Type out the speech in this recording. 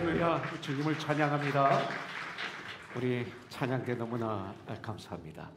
할렐루야, 주님을 찬양합니다. 우리 찬양대 너무나 감사합니다.